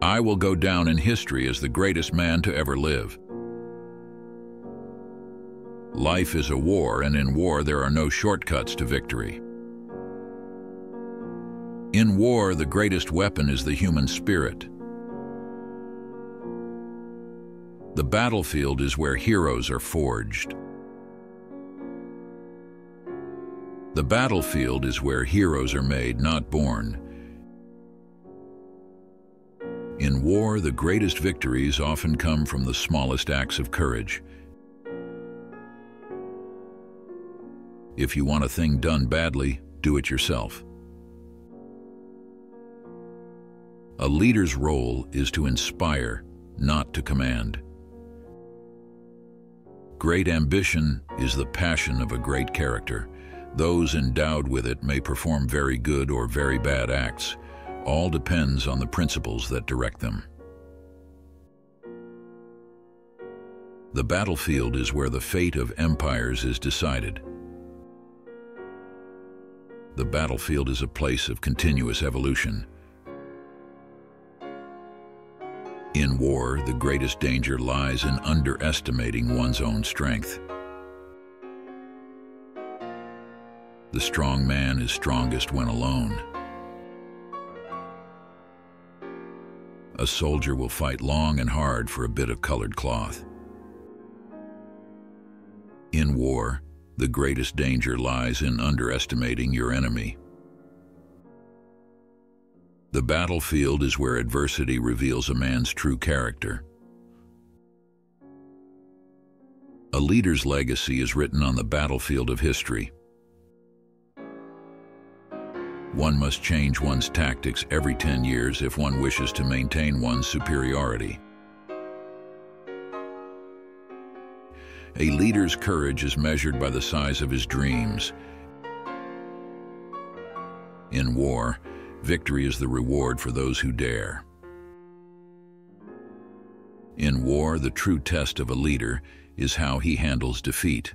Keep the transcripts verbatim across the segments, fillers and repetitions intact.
I will go down in history as the greatest man to ever live. Life is a war, and in war there are no shortcuts to victory. In war, the greatest weapon is the human spirit. The battlefield is where heroes are forged. The battlefield is where heroes are made, not born. In war, the greatest victories often come from the smallest acts of courage. If you want a thing done badly, do it yourself. A leader's role is to inspire, not to command. Great ambition is the passion of a great character. Those endowed with it may perform very good or very bad acts. All depends on the principles that direct them. The battlefield is where the fate of empires is decided. The battlefield is a place of continuous evolution. In war, the greatest danger lies in underestimating one's own strength. The strong man is strongest when alone. A soldier will fight long and hard for a bit of colored cloth. In war, the greatest danger lies in underestimating your enemy. The battlefield is where adversity reveals a man's true character. A leader's legacy is written on the battlefield of history. One must change one's tactics every ten years if one wishes to maintain one's superiority. A leader's courage is measured by the size of his dreams. In war, victory is the reward for those who dare. In war, the true test of a leader is how he handles defeat.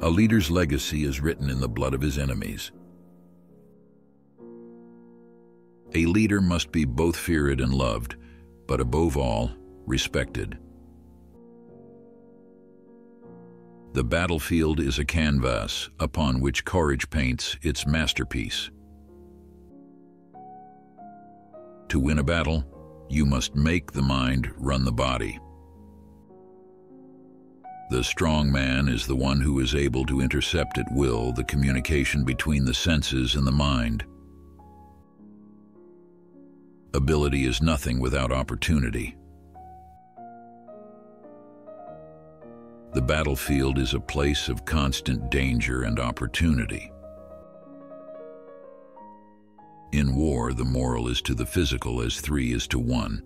A leader's legacy is written in the blood of his enemies. A leader must be both feared and loved, but above all, respected. The battlefield is a canvas upon which courage paints its masterpiece. To win a battle, you must make the mind run the body. The strong man is the one who is able to intercept at will the communication between the senses and the mind. Ability is nothing without opportunity. The battlefield is a place of constant danger and opportunity. In war, the moral is to the physical as three is to one.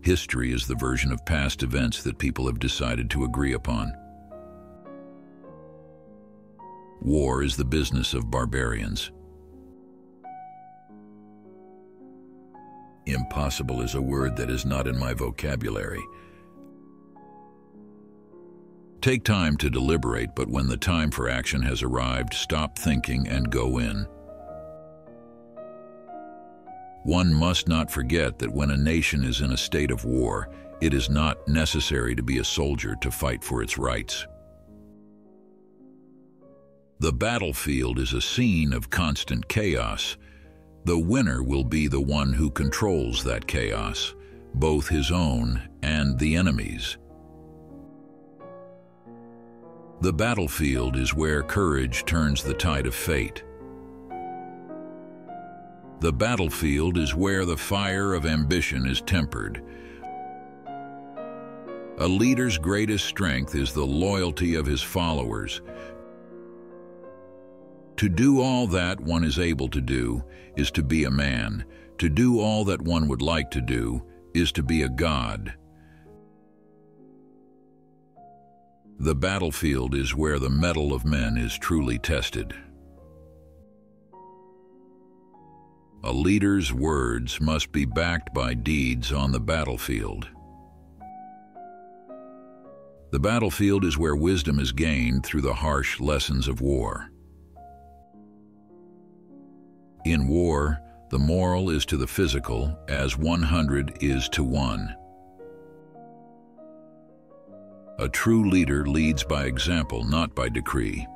History is the version of past events that people have decided to agree upon. War is the business of barbarians. Impossible is a word that is not in my vocabulary. Take time to deliberate, but when the time for action has arrived, stop thinking and go in. One must not forget that when a nation is in a state of war, it is not necessary to be a soldier to fight for its rights. The battlefield is a scene of constant chaos. The winner will be the one who controls that chaos, both his own and the enemy's. The battlefield is where courage turns the tide of fate. The battlefield is where the fire of ambition is tempered. A leader's greatest strength is the loyalty of his followers. To do all that one is able to do is to be a man. To do all that one would like to do is to be a god. The battlefield is where the mettle of men is truly tested. A leader's words must be backed by deeds on the battlefield. The battlefield is where wisdom is gained through the harsh lessons of war. In war, The moral is to the physical as one hundred is to one. A true leader leads by example, not by decree.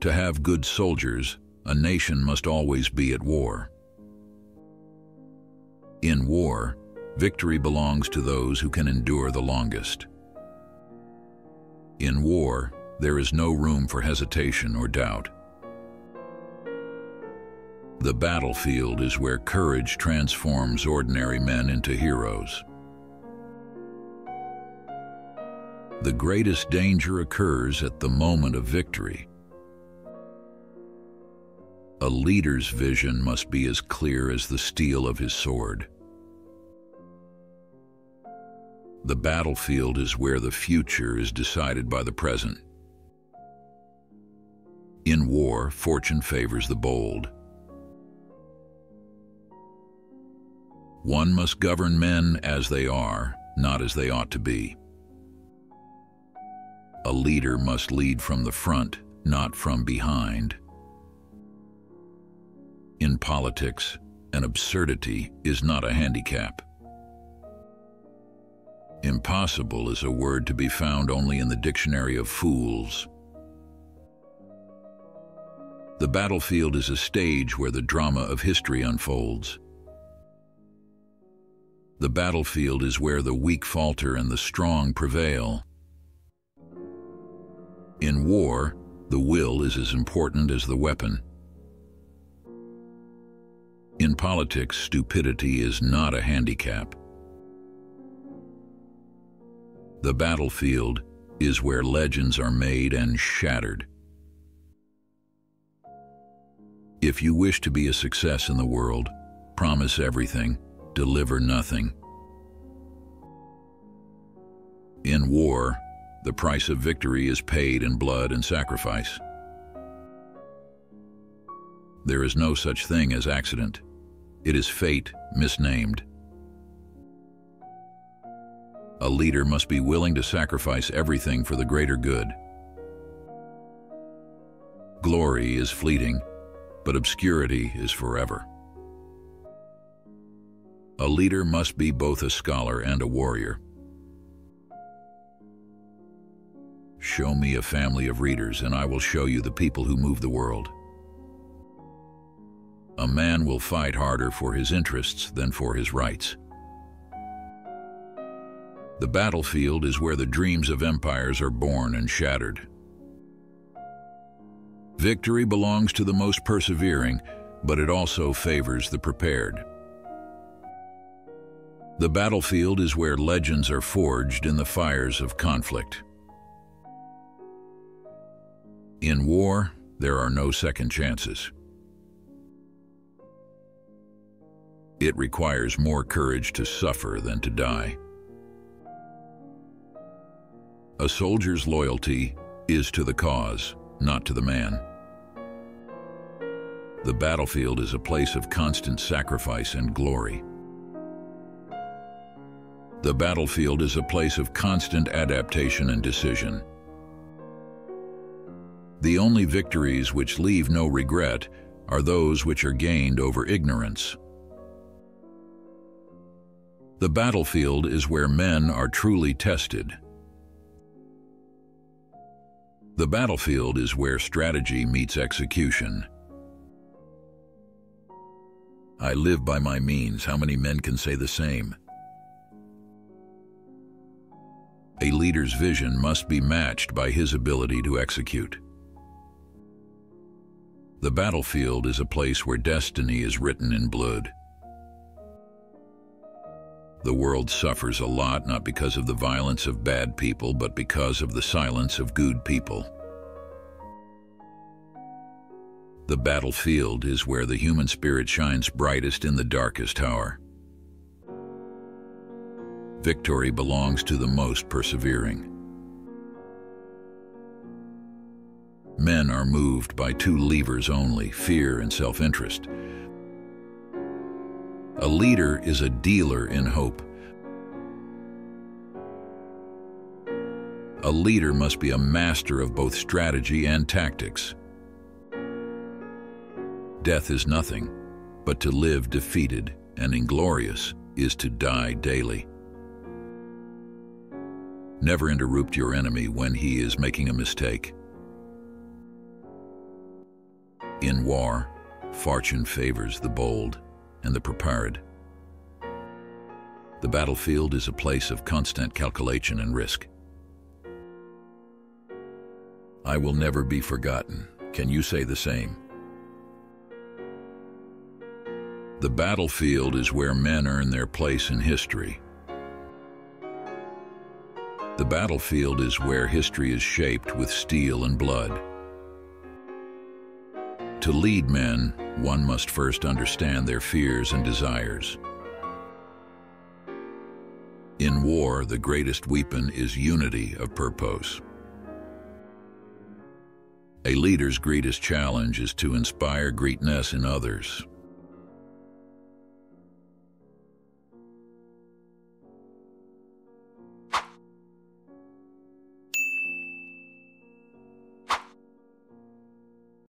To have good soldiers, a nation must always be at war. In war, victory belongs to those who can endure the longest. In war, there is no room for hesitation or doubt. The battlefield is where courage transforms ordinary men into heroes. The greatest danger occurs at the moment of victory. A leader's vision must be as clear as the steel of his sword. The battlefield is where the future is decided by the present. In war, fortune favors the bold. One must govern men as they are, not as they ought to be. A leader must lead from the front, not from behind. In politics, an absurdity is not a handicap. Impossible is a word to be found only in the dictionary of fools. The battlefield is a stage where the drama of history unfolds. The battlefield is where the weak falter and the strong prevail. In war, the will is as important as the weapon. In politics, stupidity is not a handicap. The battlefield is where legends are made and shattered. If you wish to be a success in the world, promise everything, deliver nothing. In war, the price of victory is paid in blood and sacrifice. There is no such thing as accident. It is fate, misnamed. A leader must be willing to sacrifice everything for the greater good. Glory is fleeting, but obscurity is forever. A leader must be both a scholar and a warrior. Show me a family of readers, and I will show you the people who move the world. A man will fight harder for his interests than for his rights. The battlefield is where the dreams of empires are born and shattered. Victory belongs to the most persevering, but it also favors the prepared. The battlefield is where legends are forged in the fires of conflict. In war, there are no second chances. It requires more courage to suffer than to die. A soldier's loyalty is to the cause, not to the man. The battlefield is a place of constant sacrifice and glory. The battlefield is a place of constant adaptation and decision. The only victories which leave no regret are those which are gained over ignorance. The battlefield is where men are truly tested. The battlefield is where strategy meets execution. I live by my means. How many men can say the same? A leader's vision must be matched by his ability to execute. The battlefield is a place where destiny is written in blood. The world suffers a lot, not because of the violence of bad people, but because of the silence of good people. The battlefield is where the human spirit shines brightest in the darkest hour. Victory belongs to the most persevering. Men are moved by two levers only, fear and self-interest. A leader is a dealer in hope. A leader must be a master of both strategy and tactics. Death is nothing, but to live defeated and inglorious is to die daily. Never interrupt your enemy when he is making a mistake. In war, fortune favors the bold and the prepared. The battlefield is a place of constant calculation and risk. I will never be forgotten. Can you say the same? The battlefield is where men earn their place in history. The battlefield is where history is shaped with steel and blood. To lead men, one must first understand their fears and desires. In war, the greatest weapon is unity of purpose. A leader's greatest challenge is to inspire greatness in others.